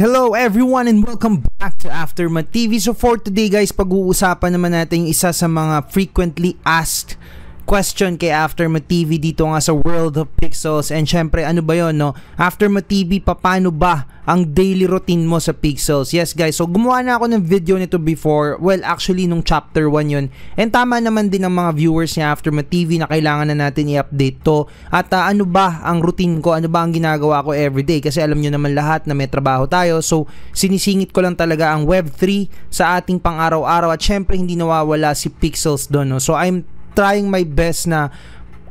Hello everyone and welcome back to Aftermath TV. So for today guys, pag-uusapan naman natin isa sa mga frequently asked question kay Aftermath TV dito nga sa World of Pixels. And syempre ano ba yun, no? Aftermath TV, paano ba ang daily routine mo sa Pixels? Yes guys, so gumawa na ako ng video nito before. Well actually nung chapter 1 yun. And tama naman din ng mga viewers ni Aftermath TV na kailangan na natin i-update to. At ano ba ang routine ko? Ano ba ang ginagawa ko everyday? Kasi alam nyo naman lahat na may trabaho tayo. So sinisingit ko lang talaga ang Web3 sa ating pang-araw-araw. At syempre hindi nawawala si Pixels doon, no? So I'm trying my best na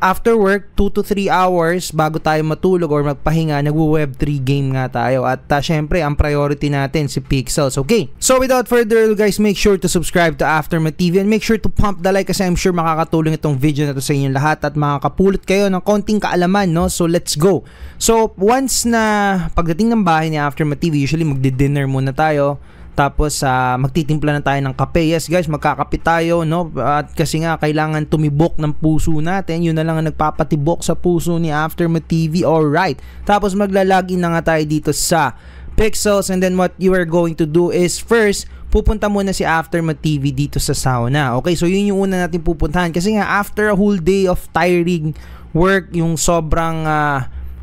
after work 2 to 3 hours bago tayo matulog or magpahinga, nagwo-web3 game nga tayo. At syempre ang priority natin si Pixels. Okay, so without further ado guys, make sure to subscribe to Aftermath TV and make sure to pump the like kasi I'm sure makakatulong itong video na to sa inyong lahat at makakapulot kayo ng konting kaalaman, no? So let's go. So once na pagdating ng bahay ni Aftermath TV, usually magdi-dinner muna tayo. Tapos magtitimpla na tayo ng kape. Yes guys, magkakape tayo, no? At kasi nga kailangan tumibok ng puso natin. Yun na lang ang nagpapatibok sa puso ni Aftermath TV. Alright. Tapos maglalagin na nga tayo dito sa Pixels. And then what you are going to do is first, pupunta muna si Aftermath TV dito sa sauna. Okay, so yun yung una natin pupuntahan. Kasi nga after a whole day of tiring work, yung sobrang...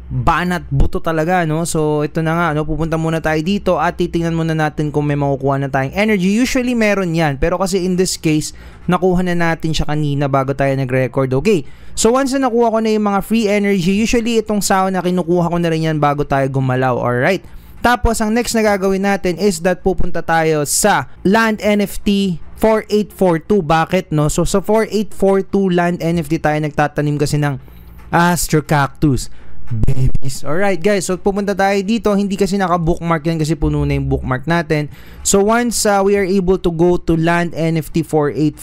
banat buto talaga, no? So ito na nga, no? Pupunta muna tayo dito at titingnan muna natin kung may makukuha na tayong energy. Usually meron yan, pero kasi in this case nakuha na natin siya kanina bago tayo nag-record. Okay, so once na nakuha ko na yung mga free energy, usually itong sauna kinukuha ko na rin yan bago tayo gumalaw. Alright, tapos ang next na gagawin natin is that pupunta tayo sa Land NFT 4842. Bakit, no? So sa 4842 Land NFT tayo nagtatanim kasi ng Astro Cactus Babies. Alright guys, so pupunta tayo dito. Hindi kasi naka-bookmark yan kasi puno na yung bookmark natin. So once we are able to go to Land NFT 4842,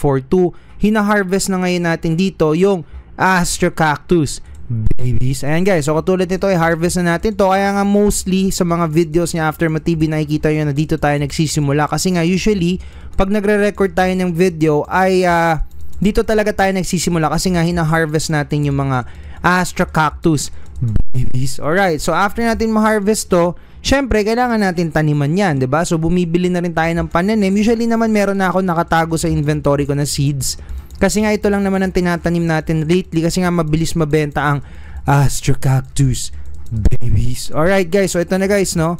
hina-harvest na ngayon natin dito yung Astro Cactus Babies. Ayan guys, so katulad nito i-harvest na natin to. Kaya nga mostly sa mga videos ni Aftermath TV nakikita nyo na dito tayo nagsisimula. Kasi nga usually pag nagre-record tayo ng video ay dito talaga tayo nagsisimula. Kasi nga hina-harvest natin yung mga Astro Cactus Babies. Alright, so after natin ma-harvest to, syempre kailangan natin taniman yan, diba? So bumibili na rin tayo ng pananim. Usually naman meron na ako nakatago sa inventory ko na seeds. Kasi nga ito lang naman ang tinatanim natin lately. Kasi nga mabilis mabenta ang Astro Cactus Babies. Alright guys, so ito na guys, no?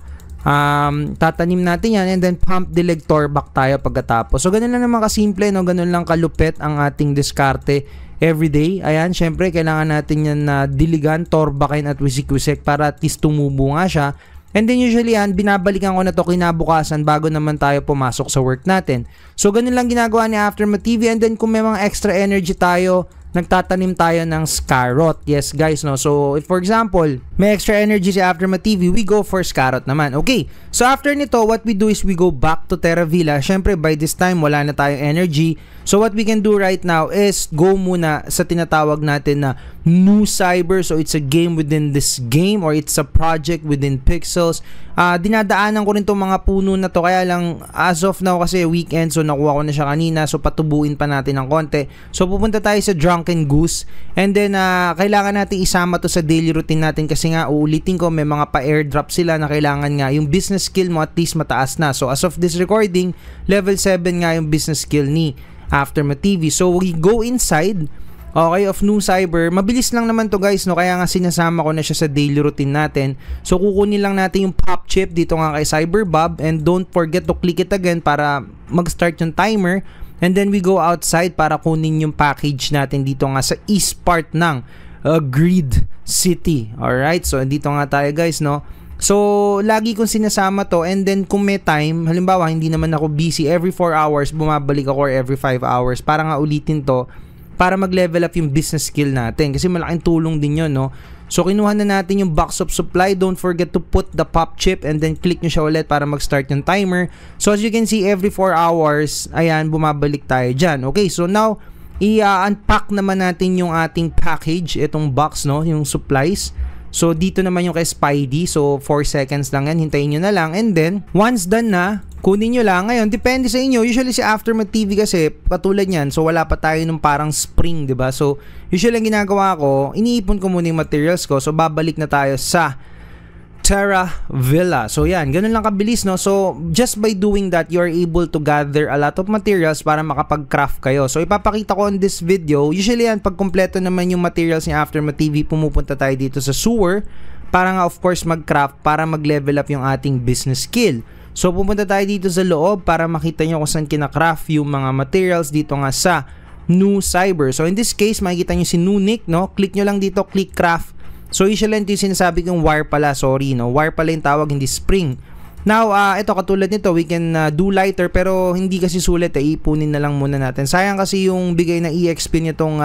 Tatanim natin yan and then pump delector back tayo pagkatapos. So ganun lang naman kasimple, no? Ganun lang kalupet ang ating diskarte everyday. Ayan, syempre kailangan natin yan na diligan, torbakin at wisik-wisik para at least tumubo nga siya. And then usually yan, binabalikan ko na to kinabukasan bago naman tayo pumasok sa work natin. So ganun lang ginagawa ni Aftermath TV. And then kung may mga extra energy tayo, nagtatanim tayo ng Scarrot. Yes guys, no? So if for example may extra energy si Aftermath TV, we go for Scarrot naman. Okay, so after nito what we do is we go back to Terra Villa. Syempre by this time wala na tayong energy. So what we can do right now is go muna sa tinatawag natin na New Cyber. So it's a game within this game or it's a project within Pixels. Dinadaanan ko rin itong mga puno na to. Kaya lang as of now kasi weekend, so nakuha ko na siya kanina. So patubuin pa natin ng konti. So pupunta tayo sa Drunken Goose. And then kailangan natin isama to sa daily routine natin. Kasi nga uulitin ko, may mga pa-airdrop sila na kailangan nga yung business skill mo at least mataas na. So as of this recording, level 7 nga yung business skill ni Aftermath TV. So we go inside, okay, of New Cyber. Mabilis lang naman to guys, no? Kaya nga sinasama ko na siya sa daily routine natin. So kukunin lang natin yung pop chip dito nga kay CyberBob. And don't forget to click it again para mag-start yung timer. And then we go outside para kunin yung package natin dito nga sa east part ng Grid City. Alright, so dito nga tayo guys, no? So lagi kong sinasama to. And then kung may time, halimbawa hindi naman ako busy, every 4 hours bumabalik ako or every 5 hours para nga ulitin to, para mag-level up yung business skill natin. Kasi malaking tulong din yun, no? So kinuha na natin yung box of supply. Don't forget to put the pop chip and then click nyo siya ulit para mag-start yung timer. So as you can see, every 4 hours, ayan, bumabalik tayo dyan. Okay, so now i-unpack naman natin yung ating package, itong box, no? Yung supplies. So dito naman yung kay Spidey. So 4 seconds lang yan. Hintayin nyo na lang. And then once done na, kunin nyo lang. Ngayon depende sa inyo. Usually si Aftermath TV kasi patulad yan. So wala pa tayo ng parang spring, diba? So usually ang ginagawa ko, iniipon ko muna yung materials ko. So babalik na tayo sa Terra Villa. So yan, ganun lang kabilis, no? So just by doing that, you are able to gather a lot of materials para makapag-craft kayo. So ipapakita ko on this video. Usually yan, pag kumpleto naman yung materials ni Aftermath TV, pumupunta tayo dito sa sewer para nga of course mag-craft para mag-level up yung ating business skill. So pupunta tayo dito sa loob para makita nyo kung saan kina-craft yung mga materials dito nga sa New Cyber. So in this case, makikita nyo si Nunik, no? Click nyo lang dito, click craft. So usually ito yung sinasabi kong wire pala, sorry, no? Wire pala yung tawag, hindi spring. Now, ito katulad nito, we can do lighter pero hindi kasi sulit, ipunin na lang muna natin. Sayang kasi yung bigay na EXP nitong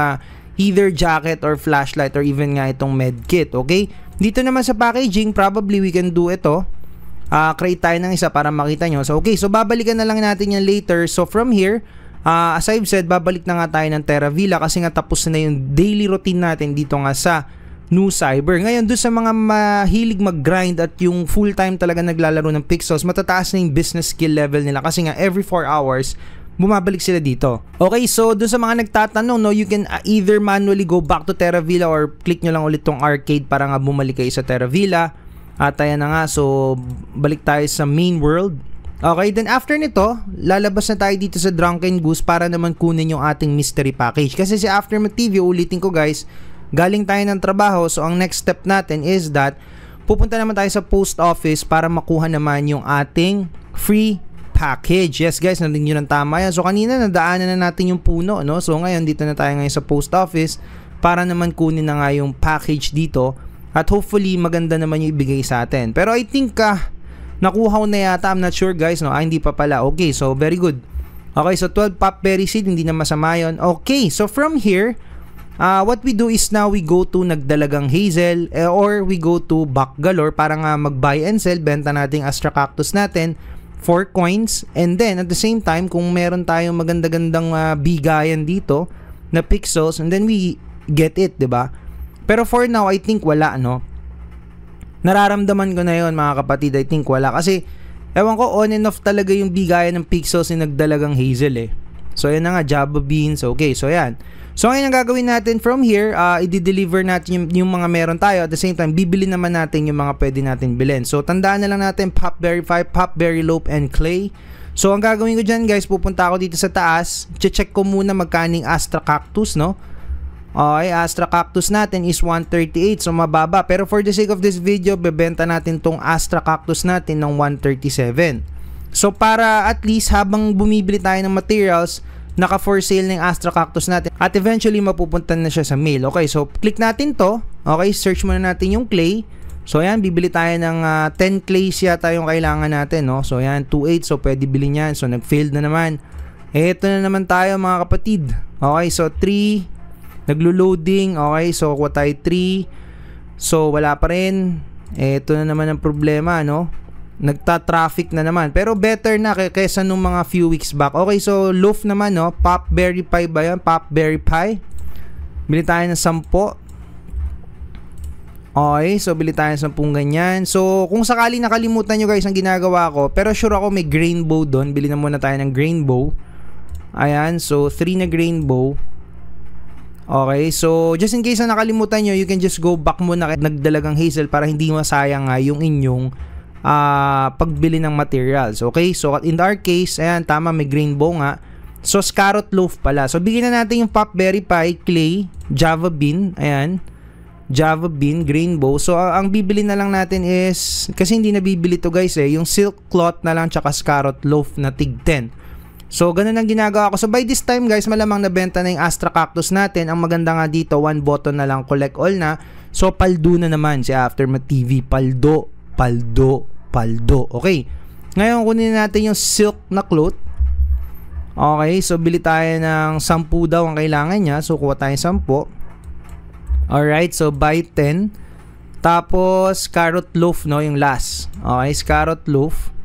either jacket or flashlight or even nga itong medkit, okay? Dito naman sa packaging, probably we can do ito. Create tayo ng isa para makita nyo. So okay, so babalikan na lang natin yan later. So from here, as I've said, babalik na nga tayo ng Terra Villa kasi nga tapos na yung daily routine natin dito nga sa New Cyber. Ngayon, doon sa mga mahilig mag-grind at yung full-time talaga naglalaro ng Pixels, matataas na yung business skill level nila kasi nga every 4 hours, bumabalik sila dito. Okay, so doon sa mga nagtatanong, no, you can either manually go back to Terra Villa or click nyo lang ulit tong arcade para nga bumalik kayo sa Terra Villa. At ayan na nga, so balik tayo sa main world. Okay, then after nito, lalabas na tayo dito sa Drunken Goose para naman kunin yung ating mystery package. Kasi si Aftermath TV, ulitin ko guys, galing tayo ng trabaho, so ang next step natin is that pupunta naman tayo sa post office para makuha naman yung ating free package. Yes guys, narinig nyo ng tama yan. So kanina nadaanan na natin yung puno, no? So ngayon dito na tayo ngayon sa post office para naman kunin na nga yung package dito at hopefully maganda naman yung ibigay sa atin. Pero I think nakuha ko na yata, I'm not sure guys, no? Hindi pa pala. Okay, so very good. Okay, so 12 popberry seed, hindi na masama yun. Okay, so from here, what we do is now we go to Nagdalagang Hazel or we go to Backgalore para nga mag-buy and sell, benta nating Astro Cactus natin for coins, and then at the same time kung meron tayong maganda-gandang bigayan dito na pixels, and then we get it, 'di ba? Pero for now I think wala, no. Nararamdaman ko na 'yon mga kapatid, I think wala kasi ewan ko, on and off talaga yung bigayan ng pixels ni Nagdalagang Hazel eh. So ayan na nga, Java Beans. Okay, so ayan. So ngayon ang gagawin natin from here, i-deliver natin yung mga meron tayo. At the same time, bibili naman natin yung mga pwede natin bilhin. So tandaan na lang natin, Pop Berry Pie, Popberry Lope, and Clay. So ang gagawin ko dyan guys, pupunta ako dito sa taas. Check ko muna magkaning Astra Cactus, no? Okay, Astra Cactus natin is 138, so mababa. Pero for the sake of this video, bebenta natin tong Astra Cactus natin ng 137. So para at least habang bumibili tayo ng materials, naka for sale ng Astra Cactus natin at eventually mapupuntan na siya sa mail. Okay, so click natin to. Okay, search muna natin yung clay. So ayan, bibili tayo ng 10 clays yata yung kailangan natin, no? So ayan, 28, so pwede bilhin yan. So nag-failed na naman. Eto na naman tayo mga kapatid. Okay, so 3, naglo-loading. Okay, so kuha tayo 3. So wala pa rin. Eto na naman ang problema, no? Nagta-traffic na naman. Pero better na kaysa nung mga few weeks back. Okay, so loaf naman, no? Pop Berry Pie ba yun? Pop Berry Pie. Bili tayo ng 10. Okay, so bili tayo ng 10 ganyan. So, kung sakali nakalimutan nyo guys ang ginagawa ko, pero sure ako may grain bow doon. Bili na muna tayo ng grain bow. Ayan, so 3 na grain bow. Okay, so just in case na nakalimutan nyo, you can just go back muna kay Nagdalagang Hazel para hindi masayang nga yung inyong pagbili ng materials. Okay, so in our case, ayan, tama, may green bow nga. So Scarrot loaf pala. So bigyan na natin yung Pop Berry Pie, clay, Java Bean. Ayan, Java Bean, green bow. So ang bibili na lang natin is, kasi hindi na bibili to guys eh, yung Silk Cloth na lang tsaka Scarrot loaf na tig 10. So ganun ang ginagawa ko. So by this time guys, malamang nabenta na yung Astra Cactus natin. Ang maganda nga dito, one button na lang, collect all na. So paldo na naman si Aftermath TV. Paldo. Okay. Ngayon, kunin natin yung silk na cloth. Okay. So, bili tayo ng 10 daw ang kailangan niya. So, kuha tayo 10. Alright. So, buy 10. Tapos, carrot loaf, no? Yung last. Okay. Carrot loaf.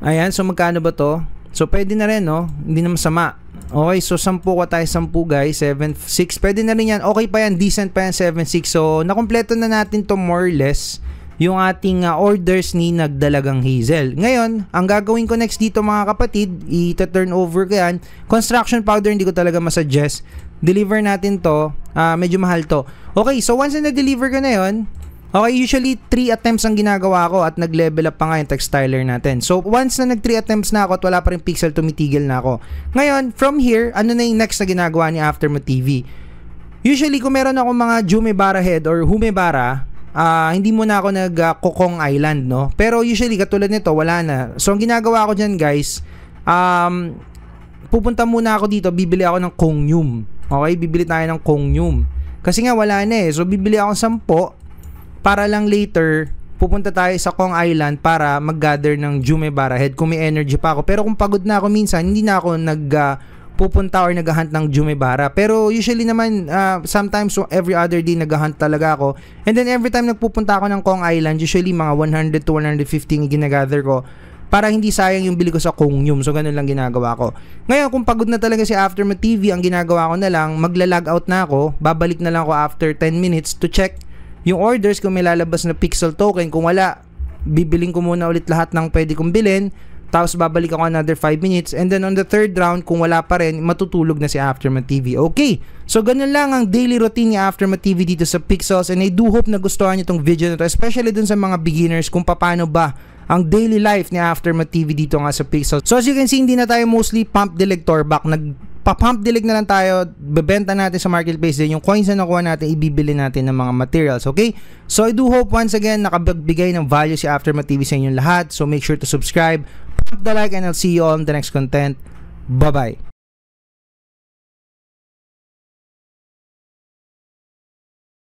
Ayan. So, magkano ba to? So, pwede na rin, no? Hindi na masama. Okay. So, 10. Kuha tayo 10, guys. 7.6. Pwede na rin yan. Okay pa yan. Decent pa yan. 7.6. So, nakompleto na natin to more or less yung ating orders ni Nagdalagang Hazel. Ngayon, ang gagawin ko next dito mga kapatid, i-turn over ko yan. Construction powder, hindi ko talaga masuggest. Deliver natin to. Medyo mahal to. Okay, so once na deliver ko na yun, Okay, usually 3 attempts ang ginagawa ko at nag-level up pa nga yung textiler natin. So once na nag-3 attempts na ako at wala pa rin pixel, tumitigil na ako. Ngayon, from here, ano na yung next na ginagawa ni Aftermath TV? Usually kung meron akong mga Jumebara head or Humebara, hindi muna ako nag-Kong Island, no? Pero usually katulad nito, wala na. So ang ginagawa ko dyan, guys, pupunta muna ako dito, bibili ako ng Kongyum. Okay, bibili tayo ng Kongyum. Kasi nga wala na eh. So bibili ako 10 para lang later pupunta tayo sa Kong Island para mag-gather ng Jumebara head kung may energy pa ako. Pero kung pagod na ako minsan, hindi na ako pupunta or nag-hunt ng Jumebara. Pero usually naman, sometimes every other day nag-hunt talaga ako. And then every time nagpupunta ako ng Kong Island, usually mga 100 to 150 ginagather ko. Para hindi sayang yung bili ko sa Kongyum. So, ganun lang ginagawa ko. Ngayon, kung pagod na talaga si Aftermath TV, ang ginagawa ko na lang, magla-log out na ako. Babalik na lang ako after 10 minutes to check yung orders kung may lalabas na pixel token. Kung wala, bibiling ko muna ulit lahat ng pwede kong bilhin. Tapos, babalik ako another 5 minutes. And then, on the third round, kung wala pa rin, matutulog na si Aftermath TV. Okay. So, ganun lang ang daily routine ni Aftermath TV dito sa Pixels. And I do hope na gustuhan nyo itong video na to. Especially dun sa mga beginners kung paano ba ang daily life ni Aftermath TV dito nga sa Pixels. So as you can see, hindi na tayo mostly pump delect torback. Nagpa-pump delect na lang tayo, bebenta natin sa marketplace din yung coins na nakuha natin, ibibili natin ng mga materials, okay? So I do hope once again nakabagbigay ng value si Aftermath TV sa inyong lahat. So make sure to subscribe, pump the like, and I'll see you all in the next content. Bye-bye.